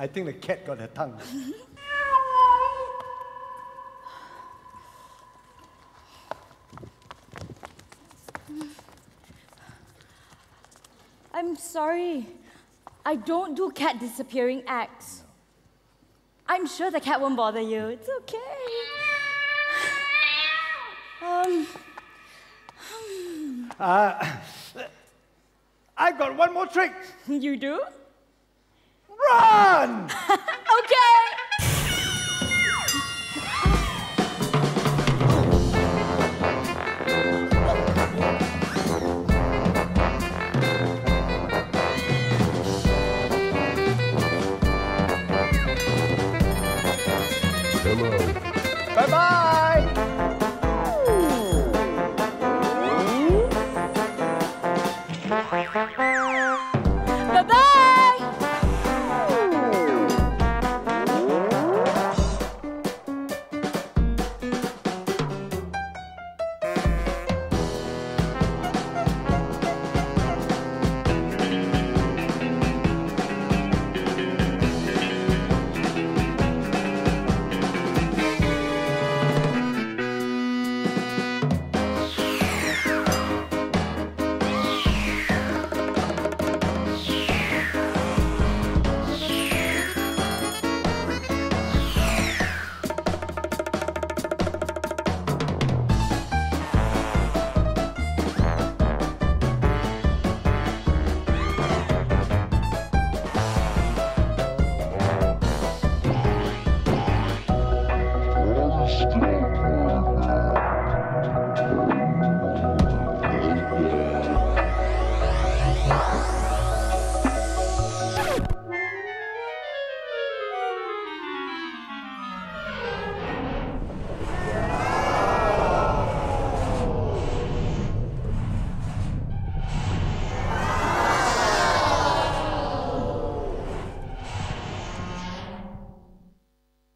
I think the cat got her tongue. I'm sorry. I don't do cat disappearing acts. I'm sure the cat won't bother you. It's okay. I've got one more trick. You do? Run! Okay. Hello. Bye-bye. Bye-bye.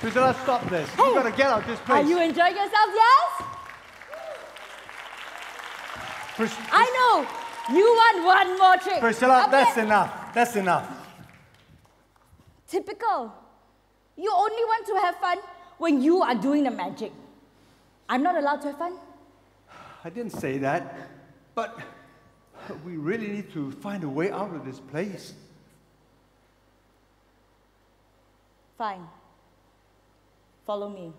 Priscilla, stop this. Hey, you've got to get out of this place. Are you enjoying yourself, yes? I know. You want one more trick. Priscilla, that's enough. That's enough. Typical. You only want to have fun when you are doing the magic. I'm not allowed to have fun. I didn't say that, but we really need to find a way out of this place. Fine. Follow me.